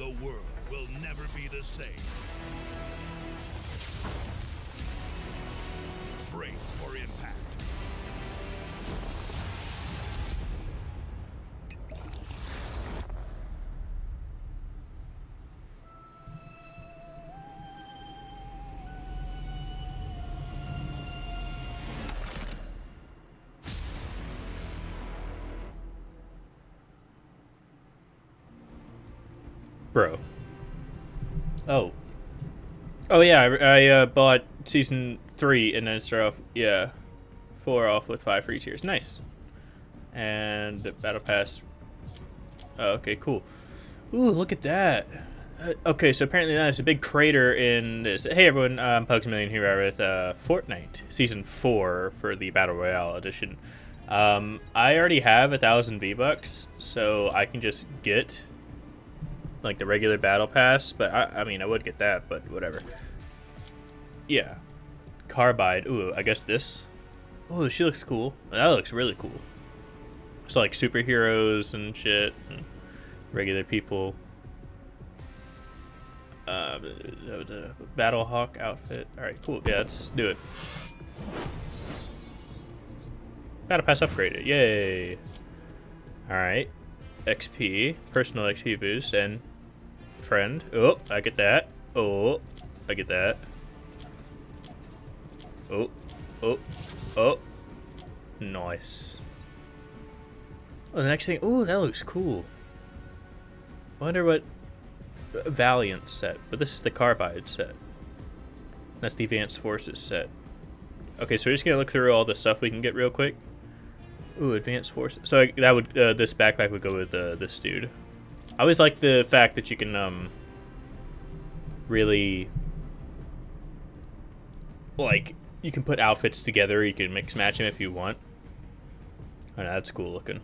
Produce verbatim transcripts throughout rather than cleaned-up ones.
The world will never be the same. Brace for impact. Bro. Oh. Oh yeah, I, I uh, bought season three and then start off, yeah, four off with five free tiers. Nice. And the battle pass. Oh, okay, cool. Ooh, look at that. Uh, okay, so apparently now there's a big crater in this. Hey everyone, I'm Pugs Million here with uh, Fortnite season four for the Battle Royale edition. Um, I already have a thousand V-Bucks, so I can just get like the regular battle pass, but I, I mean, I would get that, but whatever. Yeah. Carbide. Ooh, I guess this. Oh, she looks cool. That looks really cool. So like superheroes and shit, and regular people. Uh, the Battle Hawk outfit. All right, cool. Yeah, let's do it. Battle pass upgraded. Yay. All right. X P, personal X P boost, and friend. Oh, I get that. Oh, I get that. Oh, oh, oh. Nice. Oh, the next thing. Oh, that looks cool. I wonder what Valiant set, but this is the Carbide set. That's the Advanced Forces set. Okay, so we're just gonna look through all the stuff we can get real quick. Ooh, Advanced Forces. So I, that would uh, this backpack would go with uh, this dude. I always like the fact that you can um really like you can put outfits together. You can mix match them if you want. Oh, no, that's cool looking.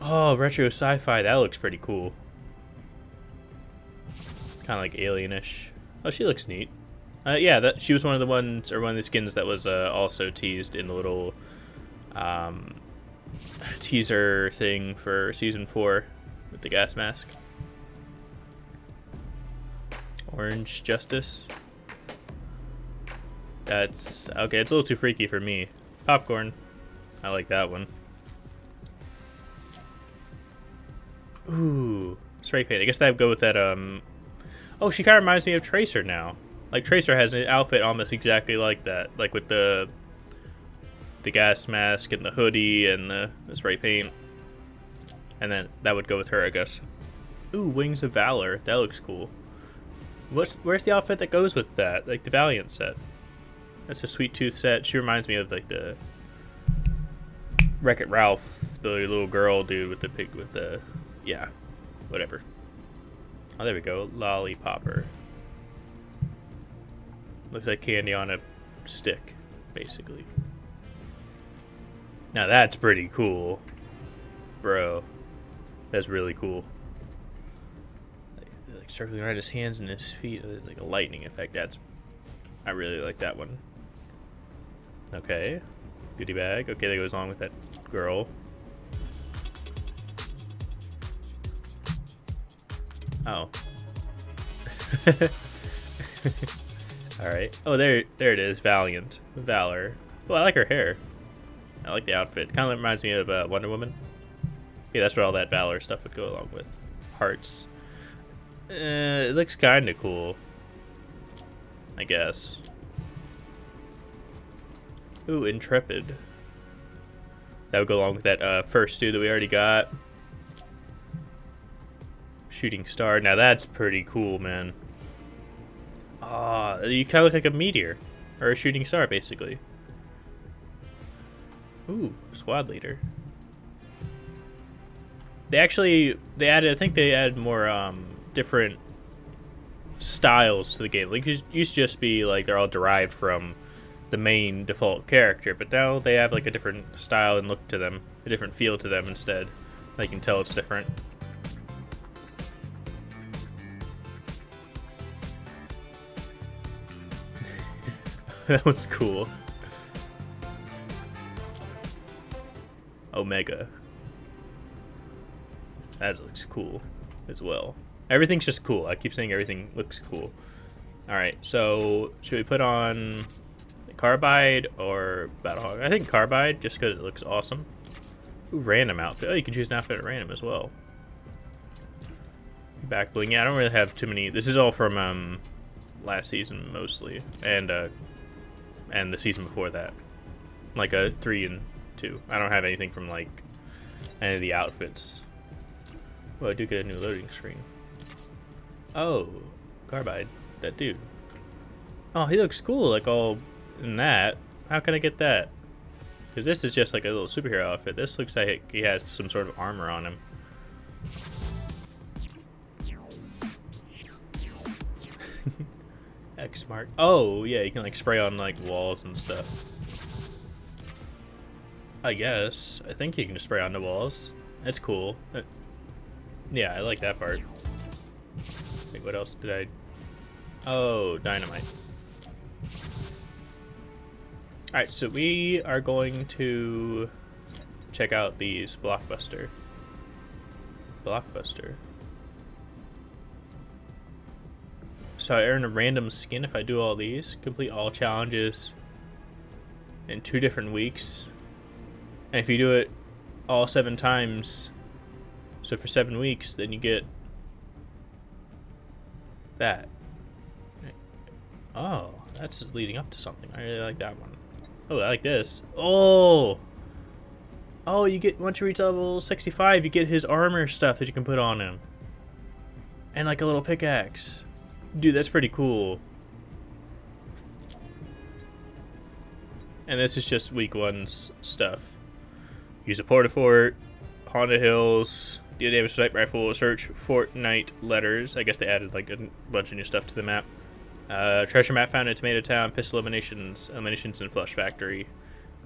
Oh, retro sci-fi. That looks pretty cool. Kind of like alienish. Oh, she looks neat. Uh, yeah, that she was one of the ones, or one of the skins that was uh, also teased in the little um, teaser thing for season four with the gas mask. Orange Justice. That's okay. It's a little too freaky for me. Popcorn. I like that one. Ooh, spray paint. I guess that would go with that. Um. Oh, she kind of reminds me of Tracer now. Like Tracer has an outfit almost exactly like that, like with the the gas mask and the hoodie and the, the spray paint, and then that would go with her, I guess. Ooh, Wings of Valor, that looks cool. What's where's the outfit that goes with that? Like the Valiant set. That's a Sweet Tooth set. She reminds me of like the Wreck-It Ralph, the little girl dude with the pig with the yeah, whatever. Oh, there we go, Lollipopper. Looks like candy on a stick, basically. Now that's pretty cool. Bro. That's really cool. Like, like circling around his hands and his feet. There's like a lightning effect. That's I really like that one. Okay. Goodie bag. Okay, that goes along with that girl. Oh. All right. Oh, there, there it is. Valiant, Valor. Oh, I like her hair. I like the outfit. Kind of reminds me of uh, Wonder Woman. Yeah, that's what all that Valor stuff would go along with. Hearts. Uh, it looks kind of cool, I guess. Ooh, Intrepid. That would go along with that uh, first dude that we already got. Shooting Star. Now that's pretty cool, man. Ah, oh, you kind of look like a meteor, or a shooting star, basically. Ooh, squad leader. They actually, they added, I think they added more um, different styles to the game. Like, it used to just be, like, they're all derived from the main default character, but now they have, like, a different style and look to them, a different feel to them instead. Like, you can tell it's different. That was cool. Omega. That looks cool as well. Everything's just cool. I keep saying everything looks cool. Alright, so should we put on Carbide or Battle Hawk? I think Carbide, just because it looks awesome. Ooh, random outfit. Oh, you can choose an outfit at random as well. Back bling. Yeah, I don't really have too many. This is all from um, last season mostly, and uh, and the season before that. Like a three and two. I don't have anything from like any of the outfits. Well, I do get a new loading screen. Oh, Carbide, that dude. Oh, he looks cool, like all in that. How can I get that? Because this is just like a little superhero outfit. This looks like he has some sort of armor on him. X mark. Oh, yeah, you can like spray on like walls and stuff. I guess. I think you can just spray on the walls. That's cool. Uh, yeah, I like that part. Wait, what else did I... Oh, dynamite. Alright, so we are going to check out these Blockbuster. Blockbuster. So I earn a random skin if I do all these. Complete all challenges in two different weeks. And if you do it all seven times, so for seven weeks, then you get that. Oh, that's leading up to something. I really like that one. Oh, I like this. Oh! Oh, you get, once you reach level sixty-five, you get his armor stuff that you can put on him. And like a little pickaxe. Dude, that's pretty cool. And this is just week one's stuff. Use a Port-a-Fort, Honda Hills, deal damage sniper rifle, search Fortnite letters. I guess they added like a bunch of new stuff to the map. Uh, treasure map found in Tomato Town, pistol eliminations, eliminations in Flush Factory.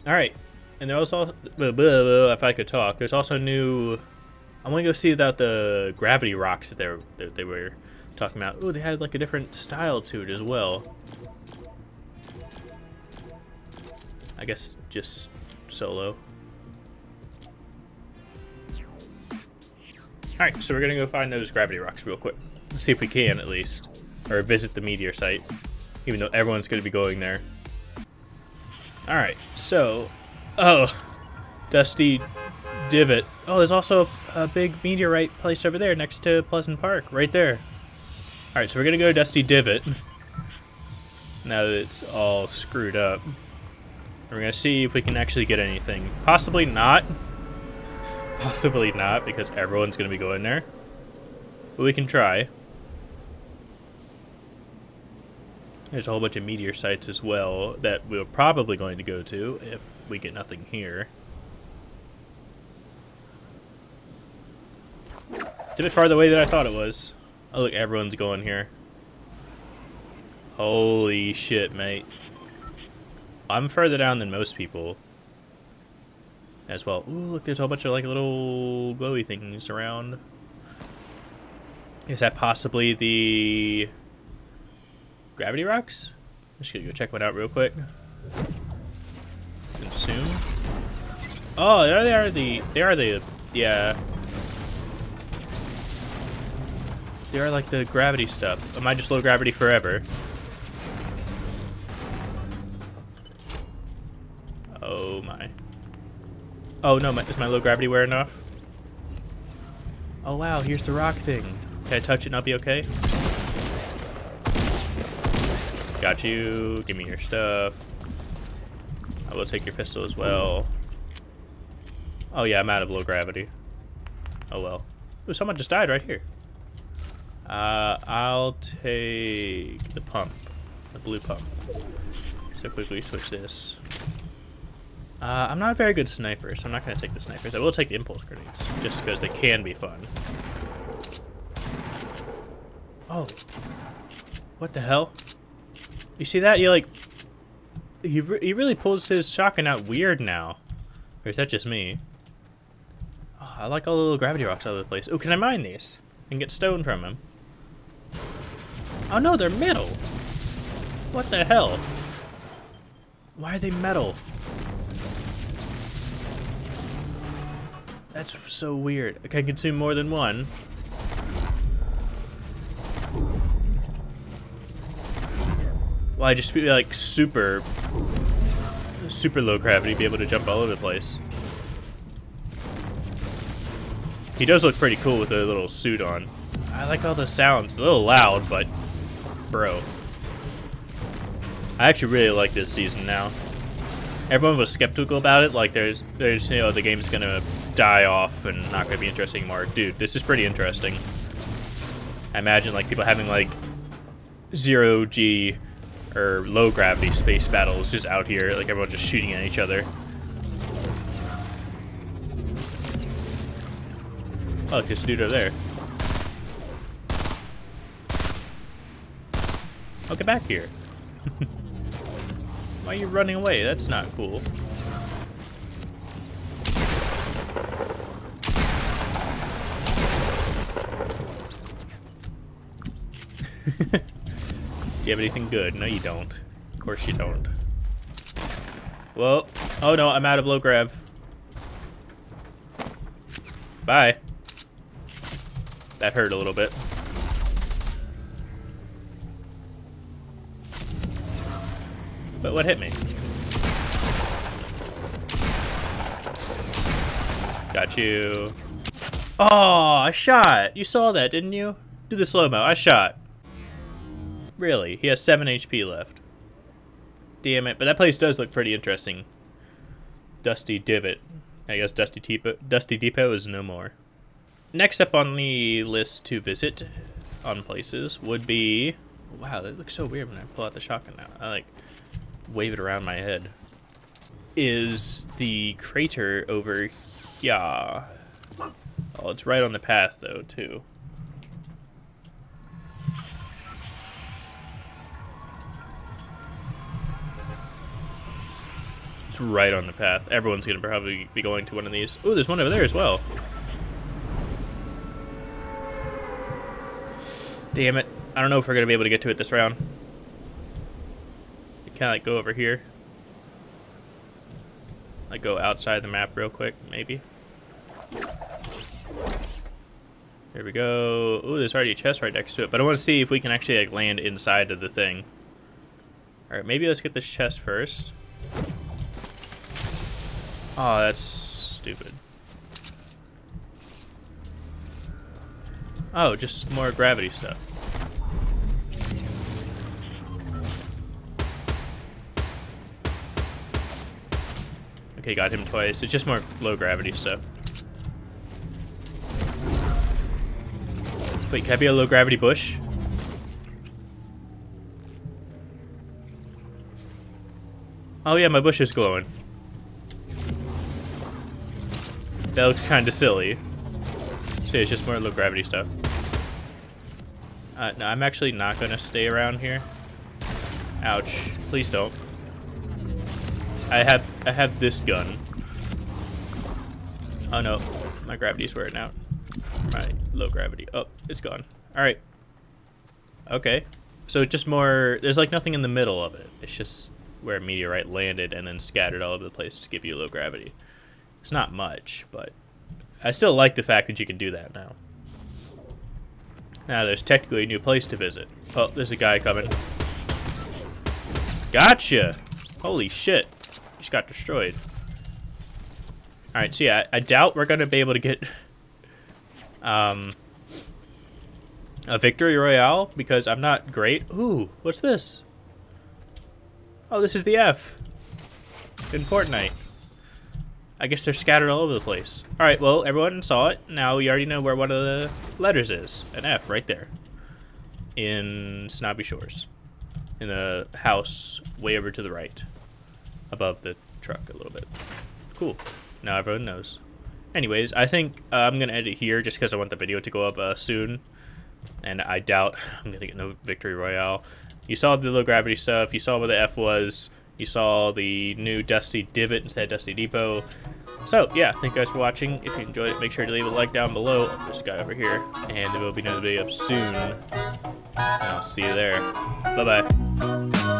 All right, and there was also, blah, blah, blah, if I could talk, there's also new. I want to go see about the Gravity Rocks that they were, that they were talking about. Ooh, they had like a different style to it as well. I guess just solo. All right, so we're gonna go find those Gravity Rocks real quick. Let's see if we can at least. Or visit the meteor site, even though everyone's going to be going there. All right, so, oh, Dusty Divot. Oh, there's also a big meteorite place over there next to Pleasant Park, right there. All right, so we're going to go to Dusty Divot now that it's all screwed up. And we're going to see if we can actually get anything. Possibly not. Possibly not, because everyone's going to be going there. But we can try. There's a whole bunch of meteor sites as well that we're probably going to go to if we get nothing here. It's a bit farther away than I thought it was. Oh look, everyone's going here. Holy shit, mate. I'm further down than most people as well. Ooh, look, there's a whole bunch of like little glowy things around. Is that possibly the... Gravity Rocks? I'm just gonna go check one out real quick. Consume. Oh, there they are. The they are the yeah. They are like the gravity stuff. Am I just low gravity forever? Oh my. Oh no, my, is my low gravity wearing off? Oh wow, here's the rock thing. Can I touch it and I'll be okay? Got you. Give me your stuff. I will take your pistol as well. Oh yeah, I'm out of low gravity. Oh well. Ooh, someone just died right here. Uh, I'll take the pump, the blue pump. So quickly switch this. Uh, I'm not a very good sniper, so I'm not gonna take the snipers. I will take the impulse grenades, just because they can be fun. Oh, what the hell? You see that? You're like, he, re he really pulls his shotgun out weird now. Or is that just me? Oh, I like all the little gravity rocks all over the place. Oh, can I mine these? And get stone from him? Oh no, they're metal! What the hell? Why are they metal? That's so weird. I can consume more than one. Well, I just be like super, super low gravity, be able to jump all over the place. He does look pretty cool with a little suit on. I like all the sounds. It's a little loud, but bro. I actually really like this season now. Everyone was skeptical about it, like there's, there's, you know, the game's gonna die off and not gonna be interesting anymore. Dude, this is pretty interesting. I imagine like people having like zero G or low gravity space battles just out here, like everyone just shooting at each other. Oh, look, this dude over there. Oh, get back here. Why are you running away? That's not cool. Do you have anything good? No, you don't. Of course you don't. Well, oh no, I'm out of low grav. Bye. That hurt a little bit. But what hit me? Got you. Oh, I shot. You saw that, didn't you? Do the slow-mo. I shot. Really? He has seven H P left. Damn it. But that place does look pretty interesting. Dusty Divot. I guess Dusty Depot, Dusty Depot is no more. Next up on the list to visit on places would be... Wow, that looks so weird when I pull out the shotgun now. I like wave it around my head. Is the crater over here. Oh, it's right on the path though, too. It's right on the path. Everyone's gonna probably be going to one of these. Oh, there's one over there as well. Damn it. I don't know if we're gonna be able to get to it this round. We kinda like go over here. Like go outside the map real quick, maybe. There we go. Ooh, there's already a chest right next to it, but I wanna see if we can actually like land inside of the thing. Alright, maybe let's get this chest first. Oh, that's stupid. Oh, just more gravity stuff. Okay, got him twice. It's just more low gravity stuff. Wait, can I be a low gravity bush? Oh yeah, my bush is glowing. That looks kinda silly. See, it's just more low gravity stuff. Uh, no, I'm actually not gonna stay around here. Ouch! Please don't. I have I have this gun. Oh no, my gravity's wearing out. My low gravity. Oh, it's gone. All right. Okay. So just more. There's like nothing in the middle of it. It's just where a meteorite landed and then scattered all over the place to give you low gravity. It's not much, but I still like the fact that you can do that now. Now there's technically a new place to visit. Oh, there's a guy coming. Gotcha! Holy shit. Just got destroyed. Alright, so yeah, I, I doubt we're gonna be able to get um, a Victory Royale because I'm not great. Ooh, what's this? Oh, this is the F in Fortnite. I guess they're scattered all over the place. All right, well, everyone saw it. Now we already know where one of the letters is. An F right there in Snobby Shores in the house way over to the right above the truck a little bit. Cool. Now everyone knows. Anyways, I think uh, I'm going to edit here just because I want the video to go up uh, soon. And I doubt I'm going to get no Victory Royale. You saw the low gravity stuff. You saw where the F was. You saw the new Dusty Divot instead of Dusty Depot. So, yeah, thank you guys for watching. If you enjoyed it, make sure to leave a like down below. There's a guy over here, and there will be another video up soon. And I'll see you there. Bye-bye.